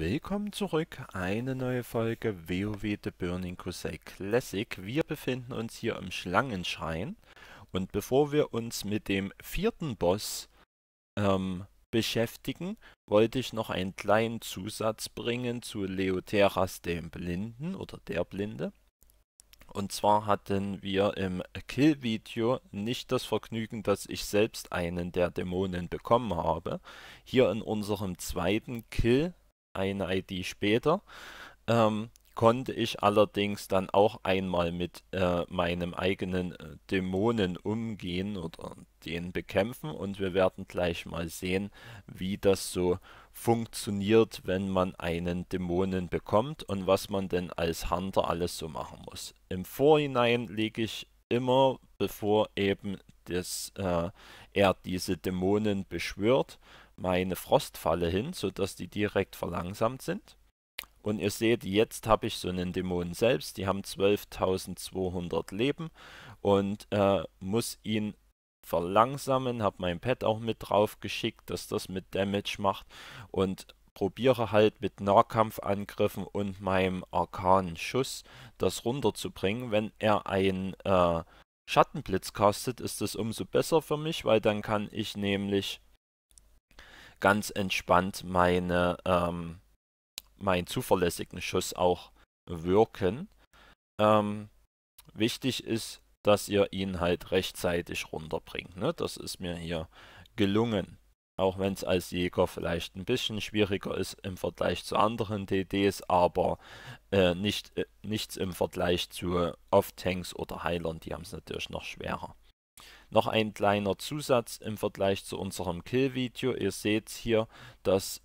Willkommen zurück, eine neue Folge WoW The Burning Crusade Classic. Wir befinden uns hier im Schlangenschein und bevor wir uns mit dem vierten Boss beschäftigen, wollte ich noch einen kleinen Zusatz bringen zu Leoteras dem Blinden oder der Blinde. Und zwar hatten wir im Kill-Video nicht das Vergnügen, dass ich selbst einen der Dämonen bekommen habe. Hier in unserem zweiten Kill, eine ID später, konnte ich allerdings dann auch einmal mit meinem eigenen Dämonen umgehen oder den bekämpfen. Und wir werden gleich mal sehen, wie das so funktioniert, wenn man einen Dämonen bekommt und was man denn als Hunter alles so machen muss. Im Vorhinein lege ich immer, bevor eben er diese Dämonen beschwört, meine Frostfalle hin, sodass die direkt verlangsamt sind. Und ihr seht, jetzt habe ich so einen Dämonen selbst, die haben 12.200 Leben und muss ihn verlangsamen, habe mein Pad auch mit drauf geschickt, dass das mit Damage macht und probiere halt mit Nahkampfangriffen und meinem arkanen Schuss das runterzubringen. Wenn er ein Schattenblitz castet, ist das umso besser für mich, weil dann kann ich nämlich ganz entspannt meinen zuverlässigen Schuss auch wirken. Wichtig ist, dass ihr ihn halt rechtzeitig runterbringt, ne? Das ist mir hier gelungen. Auch wenn es als Jäger vielleicht ein bisschen schwieriger ist im Vergleich zu anderen DDs, aber nichts im Vergleich zu Off-Tanks oder Heilern, die haben es natürlich noch schwerer. Noch ein kleiner Zusatz im Vergleich zu unserem Kill-Video. Ihr seht hier, dass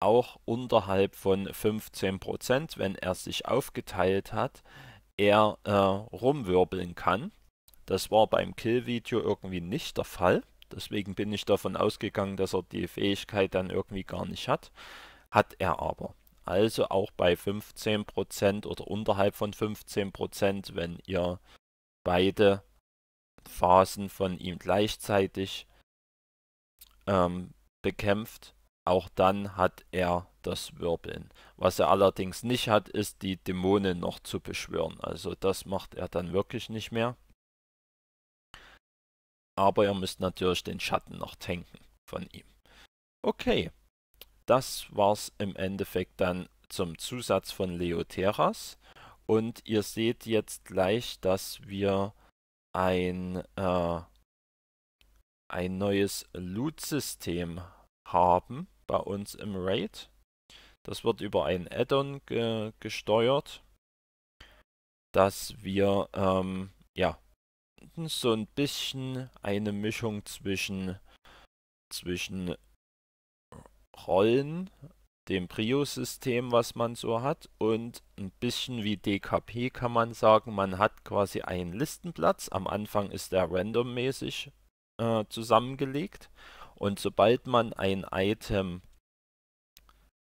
auch unterhalb von 15%, wenn er sich aufgeteilt hat, er rumwirbeln kann. Das war beim Kill-Video irgendwie nicht der Fall. Deswegen bin ich davon ausgegangen, dass er die Fähigkeit dann irgendwie gar nicht hat. Hat er aber. Also auch bei 15% oder unterhalb von 15%, wenn ihr beide Phasen von ihm gleichzeitig bekämpft, auch dann hat er das Wirbeln. Was er allerdings nicht hat, ist die Dämonen noch zu beschwören. Also das macht er dann wirklich nicht mehr. Aber ihr müsst natürlich den Schatten noch tanken von ihm. Okay, das war's im Endeffekt dann zum Zusatz von Leoteras. Und ihr seht jetzt gleich, dass wir ein neues Loot-System haben bei uns im Raid. Das wird über ein Add-on gesteuert, dass wir ja, so ein bisschen eine Mischung zwischen Rollen, dem Prio-System, was man so hat, und ein bisschen wie DKP kann man sagen, man hat quasi einen Listenplatz. Am Anfang ist der randommäßig zusammengelegt und sobald man ein Item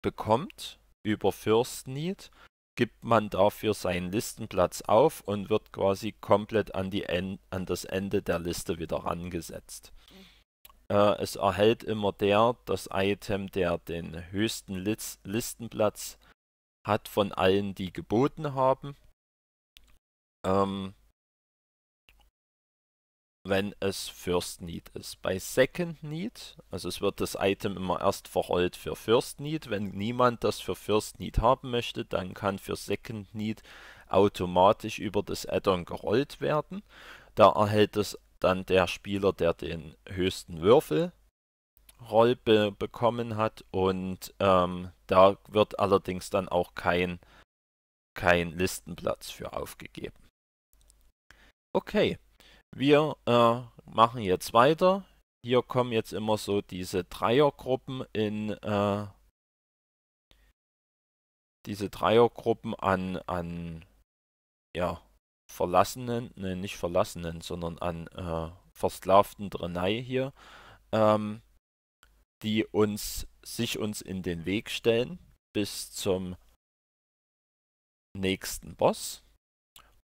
bekommt über First Need, gibt man dafür seinen Listenplatz auf und wird quasi komplett an das Ende der Liste wieder rangesetzt. Es erhält immer das Item, der den höchsten Listenplatz hat von allen, die geboten haben. Wenn es First Need ist. Bei Second Need, also es wird das Item immer erst verrollt für First Need. Wenn niemand das für First Need haben möchte, dann kann für Second Need automatisch über das Add-on gerollt werden. Da erhält es dann der Spieler, der den höchsten Würfelroll bekommen hat, und da wird allerdings dann auch kein Listenplatz für aufgegeben. Okay, wir machen jetzt weiter. Hier kommen jetzt immer so diese Dreiergruppen an Verlassenen, ne, nicht Verlassenen, sondern an versklavten Drenai hier, die sich uns in den Weg stellen bis zum nächsten Boss.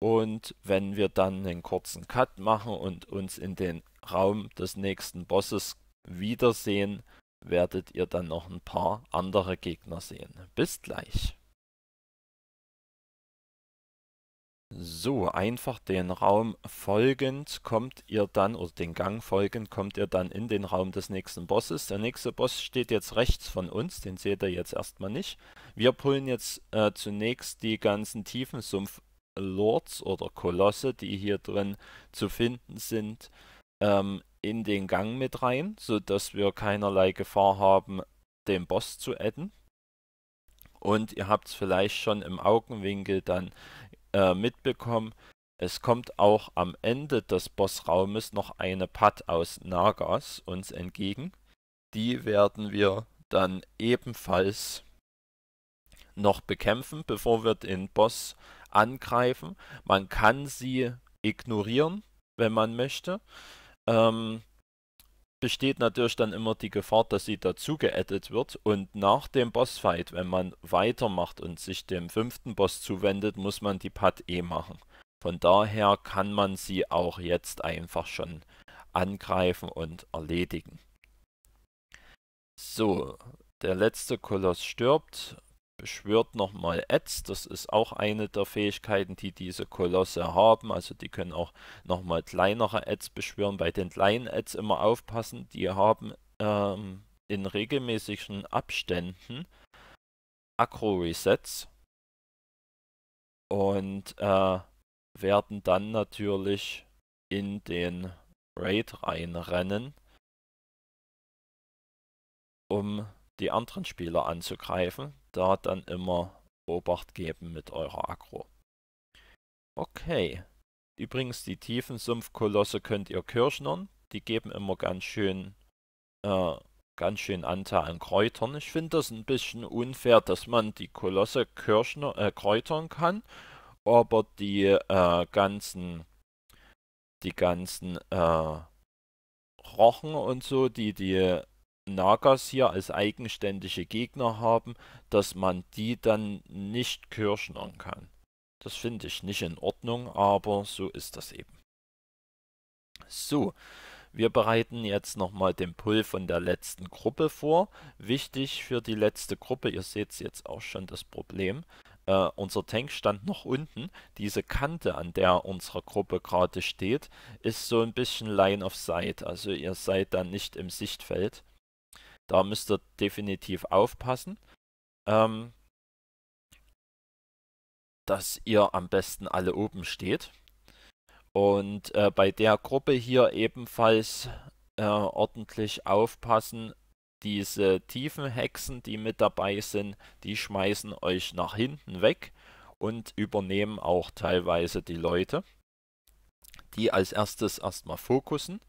Und wenn wir dann einen kurzen Cut machen und uns in den Raum des nächsten Bosses wiedersehen, werdet ihr dann noch ein paar andere Gegner sehen. Bis gleich. So, einfach den Raum folgend kommt ihr dann, oder den Gang folgend, kommt ihr dann in den Raum des nächsten Bosses. Der nächste Boss steht jetzt rechts von uns, den seht ihr jetzt erstmal nicht. Wir pullen jetzt zunächst die ganzen Tiefensumpf-Lords oder Kolosse, die hier drin zu finden sind, in den Gang mit rein, sodass wir keinerlei Gefahr haben, den Boss zu adden. Und ihr habt es vielleicht schon im Augenwinkel dann mitbekommen, es kommt auch am Ende des Bossraumes noch eine Patt aus Nagas uns entgegen. Die werden wir dann ebenfalls noch bekämpfen, bevor wir den Boss angreifen. Man kann sie ignorieren, wenn man möchte. Besteht natürlich dann immer die Gefahr, dass sie dazu geaddet wird, und nach dem Bossfight, wenn man weitermacht und sich dem fünften Boss zuwendet, muss man die Patt machen. Von daher kann man sie auch jetzt einfach schon angreifen und erledigen. So, der letzte Koloss stirbt, beschwört nochmal Adds, das ist auch eine der Fähigkeiten, die diese Kolosse haben, also die können auch nochmal kleinere Adds beschwören. Bei den kleinen Adds immer aufpassen, die haben in regelmäßigen Abständen Aggro-Resets und werden dann natürlich in den Raid reinrennen, um die anderen Spieler anzugreifen. Da dann immer Obacht geben mit eurer Aggro. Okay. Übrigens, die Tiefensumpfkolosse könnt ihr kirschnern. Die geben immer ganz schön Anteil an Kräutern. Ich finde das ein bisschen unfair, dass man die Kolosse kräutern kann, aber die ganzen Rochen und so, die Nagas hier als eigenständige Gegner haben, dass man die dann nicht kirschnern kann. Das finde ich nicht in Ordnung, aber so ist das eben. So, wir bereiten jetzt nochmal den Pull von der letzten Gruppe vor. Wichtig für die letzte Gruppe, ihr seht es jetzt auch schon, das Problem, unser Tank stand noch unten. Diese Kante, an der unsere Gruppe gerade steht, ist so ein bisschen Line of Sight, also ihr seid dann nicht im Sichtfeld. Da müsst ihr definitiv aufpassen, dass ihr am besten alle oben steht. Und bei der Gruppe hier ebenfalls ordentlich aufpassen. Diese tiefen Hexen, die mit dabei sind, die schmeißen euch nach hinten weg und übernehmen auch teilweise die Leute, die als erstes erstmal fokussen.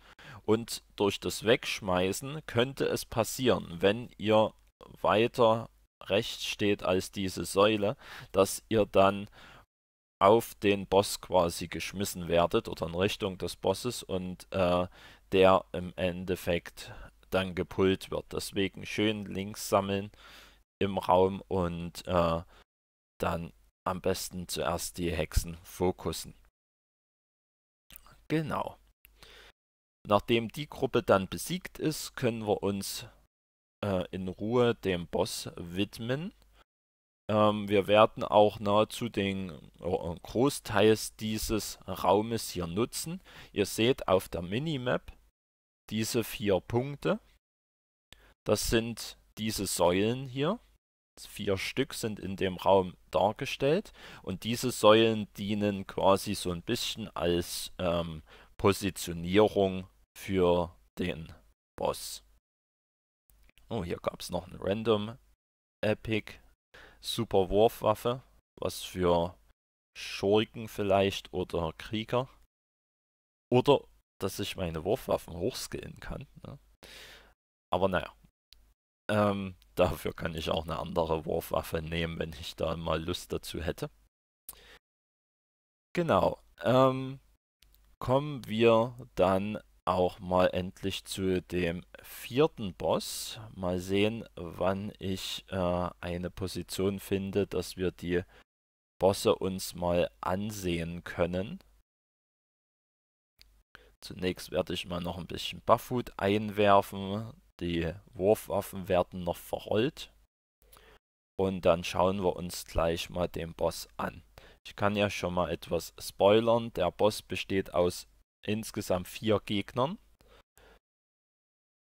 Und durch das Wegschmeißen könnte es passieren, wenn ihr weiter rechts steht als diese Säule, dass ihr dann auf den Boss quasi geschmissen werdet oder in Richtung des Bosses und der im Endeffekt dann gepullt wird. Deswegen schön links sammeln im Raum und dann am besten zuerst die Hexen fokussen. Genau. Nachdem die Gruppe dann besiegt ist, können wir uns in Ruhe dem Boss widmen. Wir werden auch nahezu den Großteil dieses Raumes hier nutzen. Ihr seht auf der Minimap diese 4 Punkte. Das sind diese Säulen hier. 4 Stück sind in dem Raum dargestellt. Und diese Säulen dienen quasi so ein bisschen als Positionierung für den Boss. Oh, hier gab es noch ein Random Epic Super Wurfwaffe, was für Schurken vielleicht oder Krieger. Oder dass ich meine Wurfwaffen hochskillen kann. Ne? Aber naja, dafür kann ich auch eine andere Wurfwaffe nehmen, wenn ich da mal Lust dazu hätte. Genau. Kommen wir dann auch mal endlich zu dem 4. Boss. Mal sehen, wann ich eine Position finde, dass wir die Bosse uns mal ansehen können. Zunächst werde ich mal noch ein bisschen Buffwood einwerfen, Die Wurfwaffen werden noch verrollt. Und dann schauen wir uns gleich mal den Boss an. Ich kann ja schon mal etwas spoilern. Der Boss besteht aus insgesamt 4 Gegnern.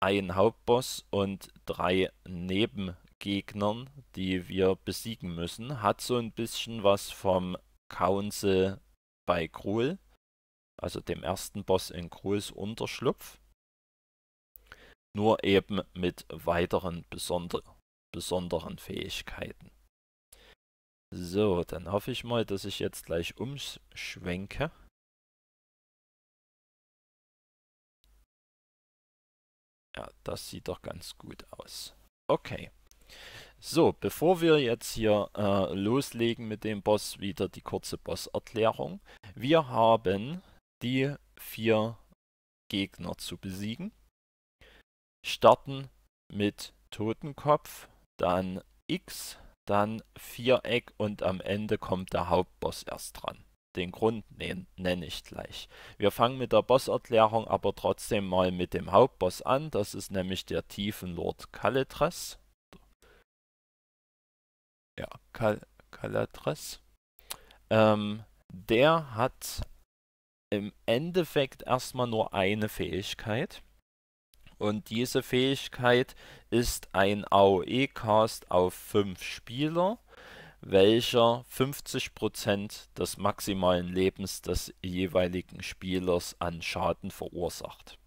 Ein Hauptboss und 3 Nebengegnern, die wir besiegen müssen. Hat so ein bisschen was vom Council bei Gruul, also dem ersten Boss in Gruuls Unterschlupf, nur eben mit weiteren besonderen Fähigkeiten. So, dann hoffe ich mal, dass ich jetzt gleich umschwenke. Ja, das sieht doch ganz gut aus. Okay. So, bevor wir jetzt hier loslegen mit dem Boss, wieder die kurze Bosserklärung. Wir haben die 4 Gegner zu besiegen. Starten mit Totenkopf, dann X, dann Viereck und am Ende kommt der Hauptboss erst dran. Den Grund nenne ich gleich. Wir fangen mit der Bosserklärung aber trotzdem mal mit dem Hauptboss an. Das ist nämlich der Tiefenlord Karathress. Ja, Karathress. Der hat im Endeffekt erstmal nur eine Fähigkeit. Und diese Fähigkeit ist ein AOE-Cast auf 5 Spieler, welcher 50% des maximalen Lebens des jeweiligen Spielers an Schaden verursacht.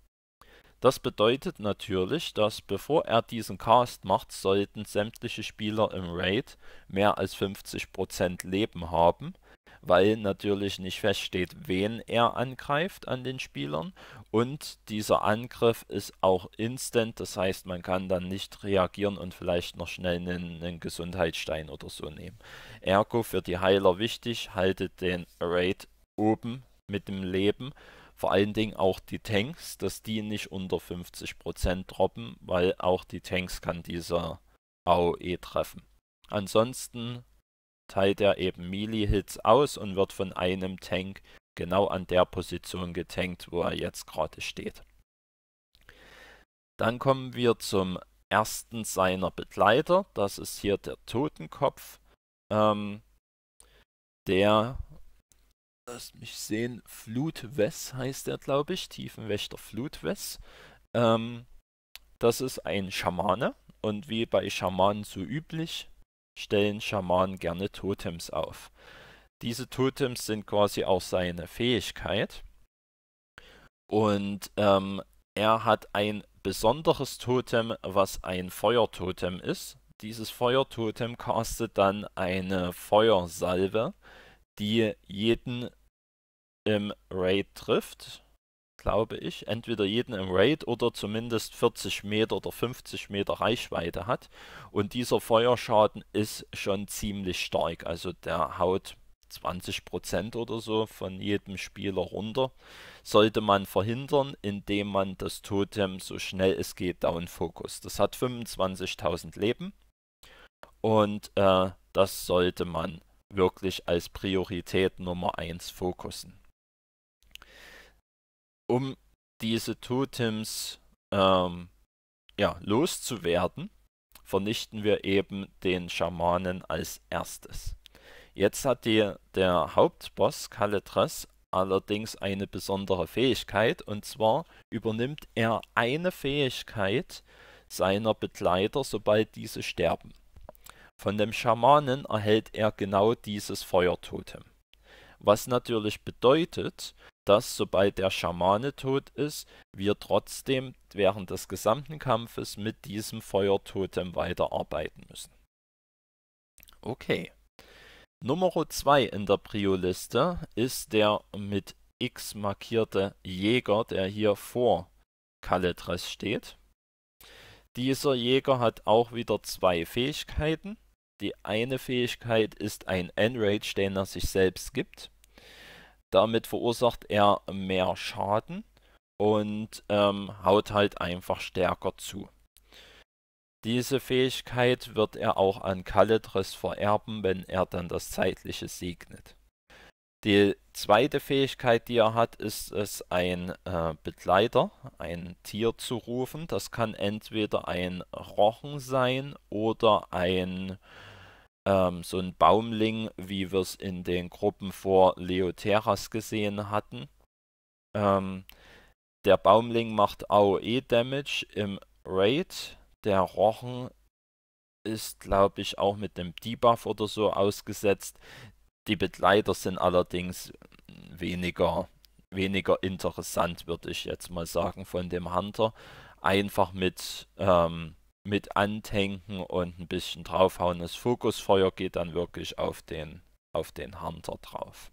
Das bedeutet natürlich, dass bevor er diesen Cast macht, sollten sämtliche Spieler im Raid mehr als 50% Leben haben, weil natürlich nicht feststeht, wen er angreift an den Spielern, und dieser Angriff ist auch instant, das heißt, man kann dann nicht reagieren und vielleicht noch schnell einen Gesundheitsstein oder so nehmen. Ergo für die Heiler wichtig, haltet den Raid oben mit dem Leben, vor allen Dingen auch die Tanks, dass die nicht unter 50% droppen, weil auch die Tanks kann dieser AOE treffen. Ansonsten teilt er eben Melee-Hits aus und wird von einem Tank genau an der Position getankt, wo er jetzt gerade steht. Dann kommen wir zum ersten seiner Begleiter. Das ist hier der Totenkopf. Der, lasst mich sehen, Flutwes heißt er, glaube ich, Tiefenwächter Flutwes. Das ist ein Schamane und wie bei Schamanen so üblich, stellen Schamanen gerne Totems auf. Diese Totems sind quasi auch seine Fähigkeit. Und er hat ein besonderes Totem, was ein Feuertotem ist. Dieses Feuertotem castet dann eine Feuersalve, die jeden im Raid trifft, glaube ich. Entweder jeden im Raid oder zumindest 40 Meter oder 50 Meter Reichweite hat. Und dieser Feuerschaden ist schon ziemlich stark. Also der haut 20% oder so von jedem Spieler runter. Sollte man verhindern, indem man das Totem so schnell es geht down focust. Das hat 25.000 Leben. Und das sollte man wirklich als Priorität Nummer 1 fokussen. Um diese Totems loszuwerden, vernichten wir eben den Schamanen als erstes. Jetzt hat der Hauptboss Karathress allerdings eine besondere Fähigkeit, und zwar übernimmt er eine Fähigkeit seiner Begleiter, sobald diese sterben. Von dem Schamanen erhält er genau dieses Feuertotem. Was natürlich bedeutet, dass sobald der Schamane tot ist, wir trotzdem während des gesamten Kampfes mit diesem Feuertotem weiterarbeiten müssen. Okay. Nummer 2 in der Prio-Liste ist der mit X markierte Jäger, der hier vor Karathress steht. Dieser Jäger hat auch wieder 2 Fähigkeiten. Die eine Fähigkeit ist ein Enrage, den er sich selbst gibt. Damit verursacht er mehr Schaden und haut halt einfach stärker zu. Diese Fähigkeit wird er auch an Karathress vererben, wenn er dann das Zeitliche segnet. Die zweite Fähigkeit, die er hat, ist es, ein Begleiter, ein Tier zu rufen. Das kann entweder ein Rochen sein oder ein so ein Baumling, wie wir es in den Gruppen vor Leoteras gesehen hatten. Der Baumling macht AOE-Damage im Raid. Der Rochen ist, glaube ich, auch mit einem Debuff oder so ausgesetzt. Die Begleiter sind allerdings weniger interessant, würde ich jetzt mal sagen, von dem Hunter. Einfach mit antanken und ein bisschen draufhauen. Das Fokusfeuer geht dann wirklich auf den Hunter drauf.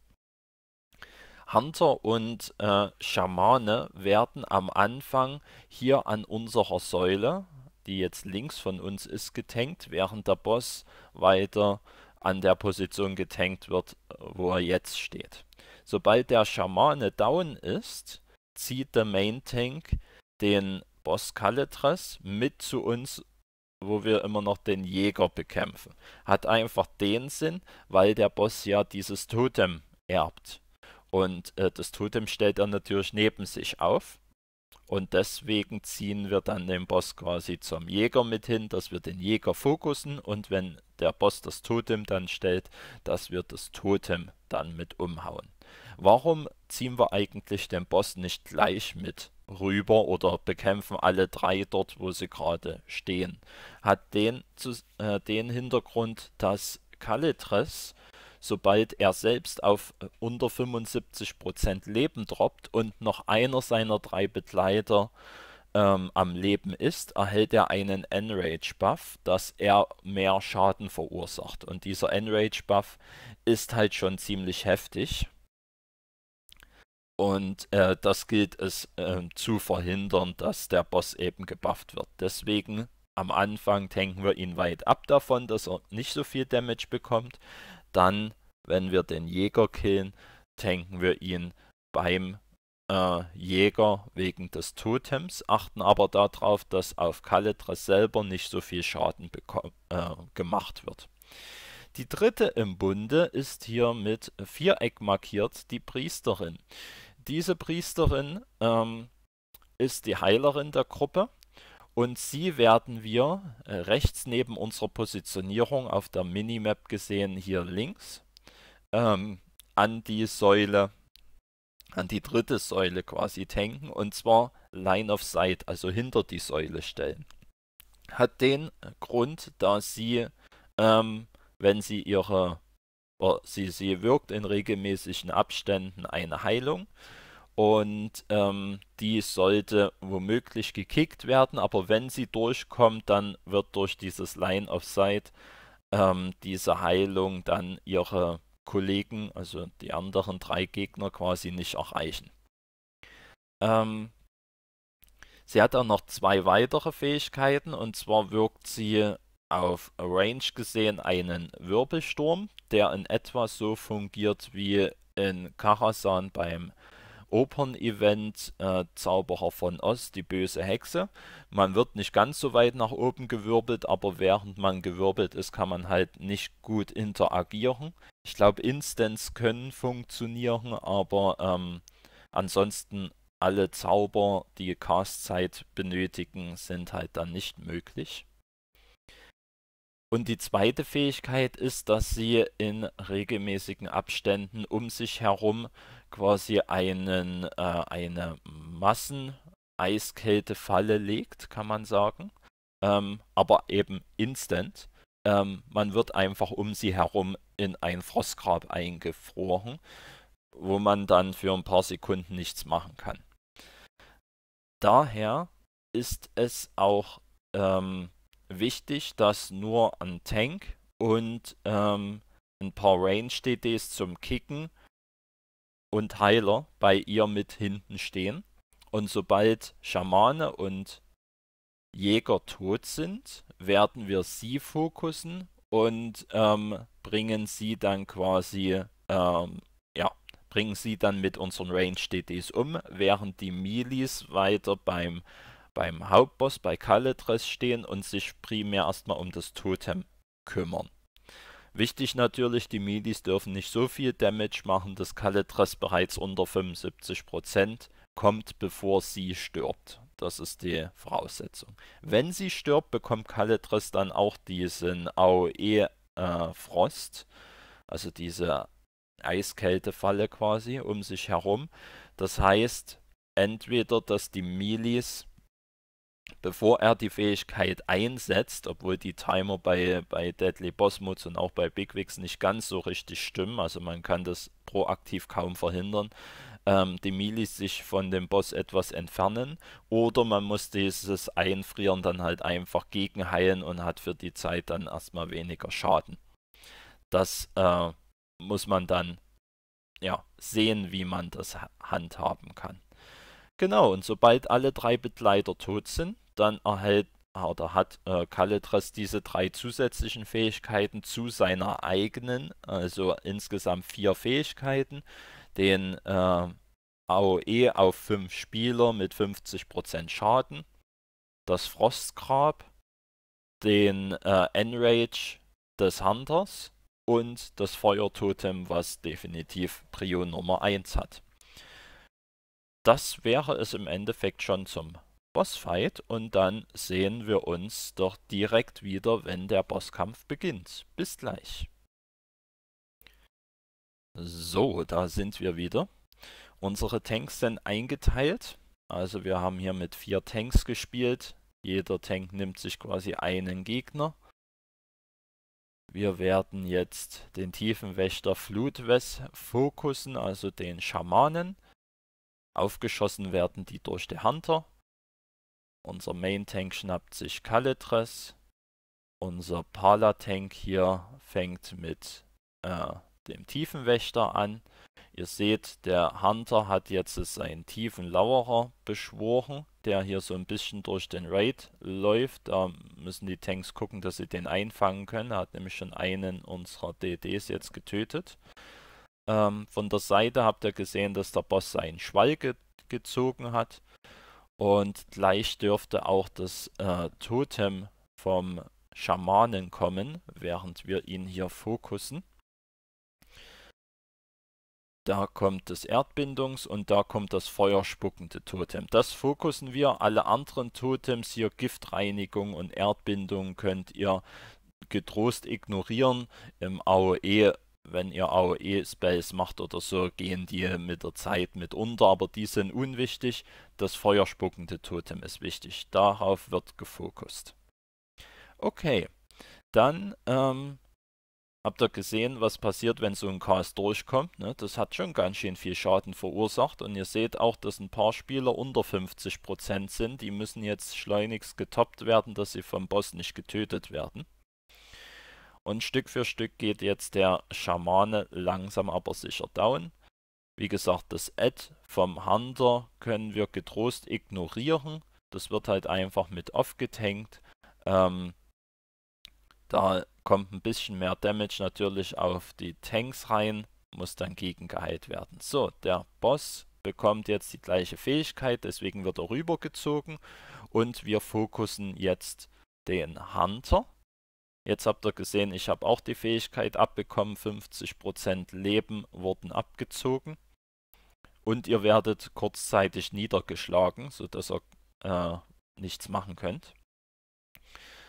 Hunter und Schamane werden am Anfang hier an unserer Säule, die jetzt links von uns ist, getankt, während der Boss weiter an der Position getankt wird, wo er jetzt steht. Sobald der Schamane down ist, zieht der Main Tank den Boss Karathress mit zu uns, wo wir immer noch den Jäger bekämpfen. Hat einfach den Sinn, weil der Boss ja dieses Totem erbt. Und das Totem stellt er natürlich neben sich auf. Und deswegen ziehen wir dann den Boss quasi zum Jäger mit hin, dass wir den Jäger fokussen. Und wenn der Boss das Totem dann stellt, dass wir das Totem dann mit umhauen. Warum ziehen wir eigentlich den Boss nicht gleich mit rüber oder bekämpfen alle drei dort, wo sie gerade stehen? Hat den Hintergrund, dass Karathress, sobald er selbst auf unter 75% Leben droppt und noch einer seiner drei Begleiter am Leben ist, erhält er einen Enrage-Buff, dass er mehr Schaden verursacht. Und dieser Enrage-Buff ist halt schon ziemlich heftig. Und das gilt es zu verhindern, dass der Boss eben gebufft wird. Deswegen am Anfang tanken wir ihn weit ab davon, dass er nicht so viel Damage bekommt. Dann, wenn wir den Jäger killen, tanken wir ihn beim Jäger wegen des Totems, achten aber darauf, dass auf Karathress selber nicht so viel Schaden gemacht wird. Die dritte im Bunde ist hier mit Viereck markiert, die Priesterin. Diese Priesterin ist die Heilerin der Gruppe und sie werden wir rechts neben unserer Positionierung auf der Minimap gesehen, hier links, an die Säule, an die dritte Säule quasi tanken und zwar Line of Sight, also hinter die Säule stellen. Hat den Grund, dass sie wenn sie sie wirkt in regelmäßigen Abständen eine Heilung und die sollte womöglich gekickt werden, aber wenn sie durchkommt, dann wird durch dieses Line of Sight diese Heilung dann ihre Kollegen, also die anderen drei Gegner quasi nicht erreichen. Sie hat auch noch zwei weitere Fähigkeiten und zwar wirkt sie auf Range gesehen einen Wirbelsturm, der in etwa so fungiert wie in Karasan beim Opern-Event Zauberer von Oz, die böse Hexe. Man wird nicht ganz so weit nach oben gewirbelt, aber während man gewirbelt ist, kann man halt nicht gut interagieren. Ich glaube, Instants können funktionieren, aber ansonsten alle Zauber, die Castzeit benötigen, sind halt dann nicht möglich. Und die zweite Fähigkeit ist, dass sie in regelmäßigen Abständen um sich herum quasi eine Massen-Eiskälte-Falle legt, kann man sagen. Aber eben instant. Man wird einfach um sie herum in ein Frostgrab eingefroren, wo man dann für ein paar Sekunden nichts machen kann. Daher ist es auch wichtig, dass nur ein Tank und ein paar Range-DDs zum Kicken und Heiler bei ihr mit hinten stehen. Und sobald Schamane und Jäger tot sind, werden wir sie fokussen und bringen sie dann quasi mit unseren Range-DDs um, während die Melees weiter beim Hauptboss, bei Karathress stehen und sich primär erstmal um das Totem kümmern. Wichtig natürlich, die Midis dürfen nicht so viel Damage machen, dass Karathress bereits unter 75% kommt, bevor sie stirbt. Das ist die Voraussetzung. Wenn sie stirbt, bekommt Karathress dann auch diesen AOE-Frost, also diese Eiskälte-Falle quasi, um sich herum. Das heißt, entweder, dass die Milis, bevor er die Fähigkeit einsetzt, obwohl die Timer bei Deadly Boss Mods und auch bei Bigwigs nicht ganz so richtig stimmen, also man kann das proaktiv kaum verhindern, die Milis sich von dem Boss etwas entfernen, oder man muss dieses Einfrieren dann halt einfach gegenheilen und hat für die Zeit dann erstmal weniger Schaden. Das muss man dann ja sehen, wie man das handhaben kann. Genau, und sobald alle drei Begleiter tot sind, dann hat Karathress diese drei zusätzlichen Fähigkeiten zu seiner eigenen, also insgesamt 4 Fähigkeiten, den AOE auf 5 Spieler mit 50% Schaden, das Frostgrab, den Enrage des Hunters und das Feuertotem, was definitiv Prio Nummer 1 hat. Das wäre es im Endeffekt schon zum Bossfight und dann sehen wir uns doch direkt wieder, wenn der Bosskampf beginnt. Bis gleich. So, da sind wir wieder. Unsere Tanks sind eingeteilt. Also wir haben hier mit 4 Tanks gespielt. Jeder Tank nimmt sich quasi einen Gegner. Wir werden jetzt den Tiefenwächter Flutwes fokussen, also den Schamanen. Aufgeschossen werden die durch die Hunter. Unser Main Tank schnappt sich Karathress. Unser Pala Tank hier fängt mit dem Tiefenwächter an. Ihr seht, der Hunter hat jetzt seinen Tiefenlauerer beschworen, der hier so ein bisschen durch den Raid läuft. Da müssen die Tanks gucken, dass sie den einfangen können. Er hat nämlich schon einen unserer DDs jetzt getötet. Von der Seite habt ihr gesehen, dass der Boss seinen Schwall gezogen hat. Und gleich dürfte auch das Totem vom Schamanen kommen, während wir ihn hier fokussen. Da kommt das Erdbindungs- und da kommt das feuerspuckende Totem. Das fokussen wir. Alle anderen Totems hier, Giftreinigung und Erdbindung, könnt ihr getrost ignorieren. Im AOE, wenn ihr AOE-Spells macht oder so, gehen die mit der Zeit mit unter, aber die sind unwichtig. Das feuerspuckende Totem ist wichtig. Darauf wird gefokust. Okay, dann habt ihr gesehen, was passiert, wenn so ein Chaos durchkommt. Ne? Das hat schon ganz schön viel Schaden verursacht und ihr seht auch, dass ein paar Spieler unter 50% sind. Die müssen jetzt schleunigst getoppt werden, dass sie vom Boss nicht getötet werden. Und Stück für Stück geht jetzt der Schamane langsam aber sicher down. Wie gesagt, das Add vom Hunter können wir getrost ignorieren. Das wird halt einfach mit off getankt. Da kommt ein bisschen mehr Damage natürlich auf die Tanks rein. Muss dann gegengeheilt werden. So, der Boss bekommt jetzt die gleiche Fähigkeit. Deswegen wird er rübergezogen. Und wir fokussen jetzt den Hunter. Jetzt habt ihr gesehen, ich habe auch die Fähigkeit abbekommen, 50% Leben wurden abgezogen und ihr werdet kurzzeitig niedergeschlagen, sodass ihr nichts machen könnt.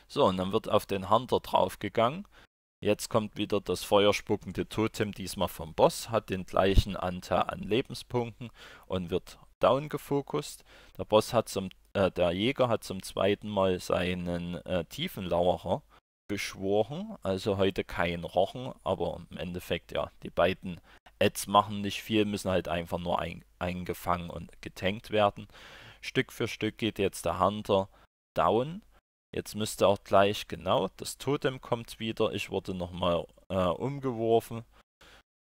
So, und dann wird auf den Hunter draufgegangen. Jetzt kommt wieder das feuerspuckende Totem, diesmal vom Boss, hat den gleichen Anteil an Lebenspunkten und wird down gefokust. Der Jäger hat zum zweiten Mal seinen Tiefenlauerer beschworen, also heute kein Rochen, aber im Endeffekt ja, die beiden Ads machen nicht viel, müssen halt einfach nur eingefangen und getankt werden. Stück für Stück geht jetzt der Hunter down. Jetzt müsste auch gleich, genau, das Totem kommt wieder. Ich wurde nochmal umgeworfen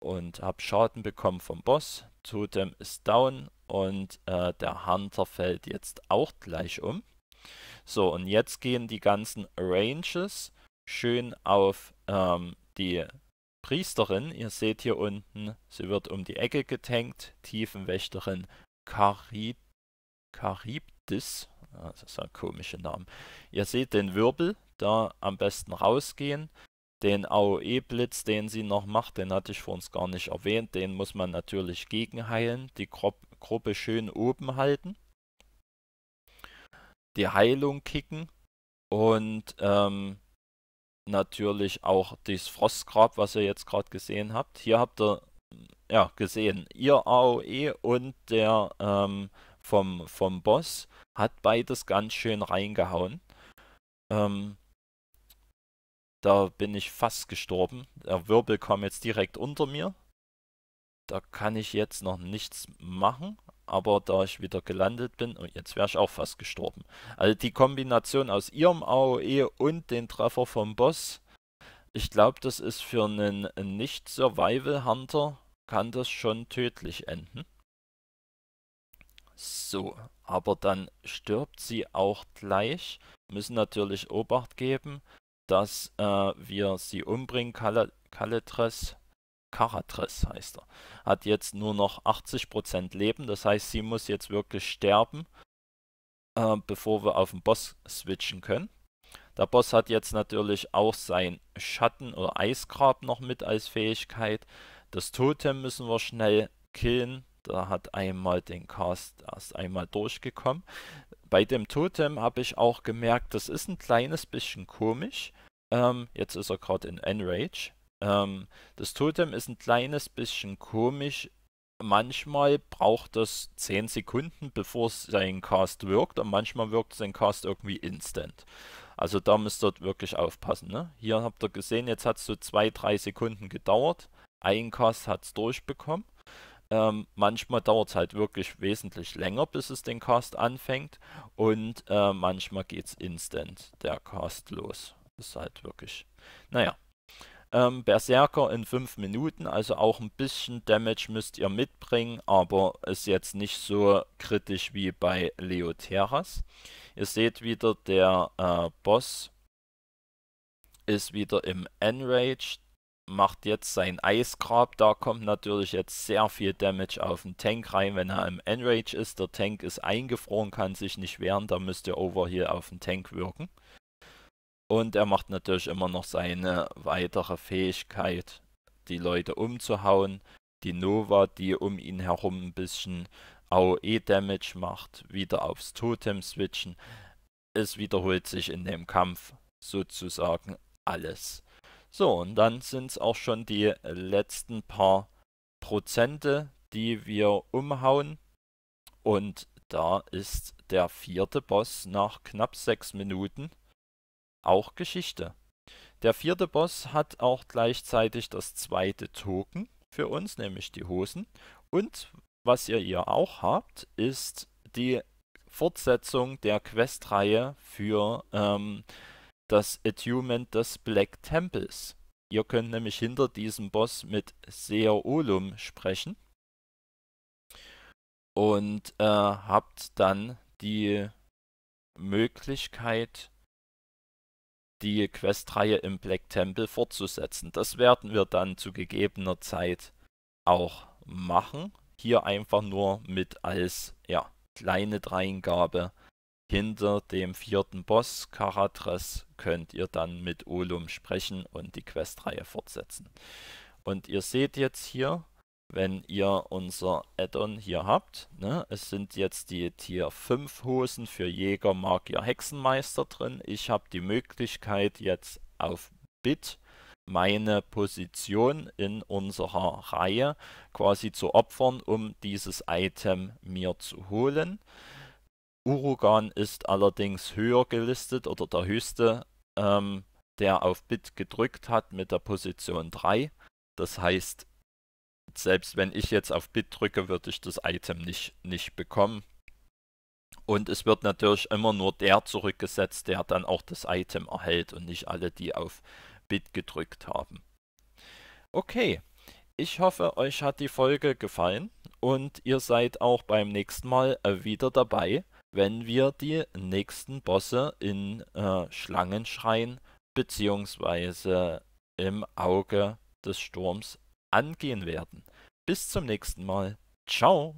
und habe Schaden bekommen vom Boss. Totem ist down und der Hunter fällt jetzt auch gleich um. So, und jetzt gehen die ganzen Ranges schön auf die Priesterin. Ihr seht hier unten, sie wird um die Ecke getankt. Tiefenwächterin Charybdis. Das ist ein komischer Name. Ihr seht den Wirbel, da am besten rausgehen. Den AOE-Blitz, den sie noch macht, den hatte ich vor uns gar nicht erwähnt, den muss man natürlich gegenheilen, die Gruppe schön oben halten, die Heilung kicken und natürlich auch das Frostgrab, was ihr jetzt gerade gesehen habt. Hier habt ihr ja gesehen, ihr AOE und der vom Boss hat beides ganz schön reingehauen. Da bin ich fast gestorben. Der Wirbel kam jetzt direkt unter mir. Da kann ich jetzt noch nichts machen. Aber da ich wieder gelandet bin... Oh, jetzt wäre ich auch fast gestorben. Also die Kombination aus ihrem AOE und den Treffer vom Boss. Ich glaube, das ist für einen Nicht-Survival-Hunter... Kann das schon tödlich enden. So, aber dann stirbt sie auch gleich. Müssen natürlich Obacht geben, dass wir sie umbringen. Karathress heißt er, hat jetzt nur noch 80% Leben, das heißt, sie muss jetzt wirklich sterben, bevor wir auf den Boss switchen können. Der Boss hat jetzt natürlich auch sein Schatten- oder Eisgrab noch mit als Fähigkeit. Das Totem müssen wir schnell killen, da hat einmal den Cast erst einmal durchgekommen. Bei dem Totem habe ich auch gemerkt, das ist ein kleines bisschen komisch. Jetzt ist er gerade in Enrage. Das Totem ist ein kleines bisschen komisch. Manchmal braucht das 10 Sekunden, bevor sein Cast wirkt. Und manchmal wirkt sein Cast irgendwie instant. Also da müsst ihr wirklich aufpassen. Ne? Hier habt ihr gesehen, jetzt hat es so 2-3 Sekunden gedauert. Ein Cast hat es durchbekommen. Manchmal dauert es halt wirklich wesentlich länger, bis es den Cast anfängt. Und manchmal geht es instant der Cast los. Das ist halt wirklich... Naja. Berserker in 5 Minuten, also auch ein bisschen Damage müsst ihr mitbringen, aber ist jetzt nicht so kritisch wie bei Leoteras. Ihr seht wieder, der Boss ist wieder im Enrage, macht jetzt sein Eisgrab, da kommt natürlich jetzt sehr viel Damage auf den Tank rein, wenn er im Enrage ist. Der Tank ist eingefroren, kann sich nicht wehren, da müsst ihr Overheal auf den Tank wirken. Und er macht natürlich immer noch seine weitere Fähigkeit, die Leute umzuhauen. Die Nova, die um ihn herum ein bisschen AOE-Damage macht, wieder aufs Totem switchen. Es wiederholt sich in dem Kampf sozusagen alles. So, und dann sind es auch schon die letzten paar Prozente, die wir umhauen. Und da ist der 4. Boss nach knapp 6 Minuten. Auch Geschichte. Der 4. Boss hat auch gleichzeitig das 2. Token für uns, nämlich die Hosen. Und was ihr hier auch habt, ist die Fortsetzung der Questreihe für das Attunement des Black Temples. Ihr könnt nämlich hinter diesem Boss mit Seer Olum sprechen und habt dann die Möglichkeit, die Questreihe im Black Temple fortzusetzen. Das werden wir dann zu gegebener Zeit auch machen. Hier einfach nur mit als ja, kleine Dreingabe. Hinter dem 4. Boss Karathress könnt ihr dann mit Olum sprechen und die Questreihe fortsetzen. Und ihr seht jetzt hier, wenn ihr unser Add-on hier habt, ne, es sind jetzt die Tier 5 Hosen für Jäger, Magier, Hexenmeister drin. Ich habe die Möglichkeit jetzt auf Bit meine Position in unserer Reihe quasi zu opfern, um dieses Item mir zu holen. Urugan ist allerdings höher gelistet oder der höchste, der auf Bit gedrückt hat mit der Position 3. Das heißt, selbst wenn ich jetzt auf Bit drücke, würde ich das Item nicht bekommen. Und es wird natürlich immer nur der zurückgesetzt, der dann auch das Item erhält und nicht alle, die auf Bit gedrückt haben. Okay, ich hoffe, euch hat die Folge gefallen und ihr seid auch beim nächsten Mal wieder dabei, wenn wir die nächsten Bosse in Schlangenschein bzw. im Auge des Sturms angehen werden. Bis zum nächsten Mal. Ciao!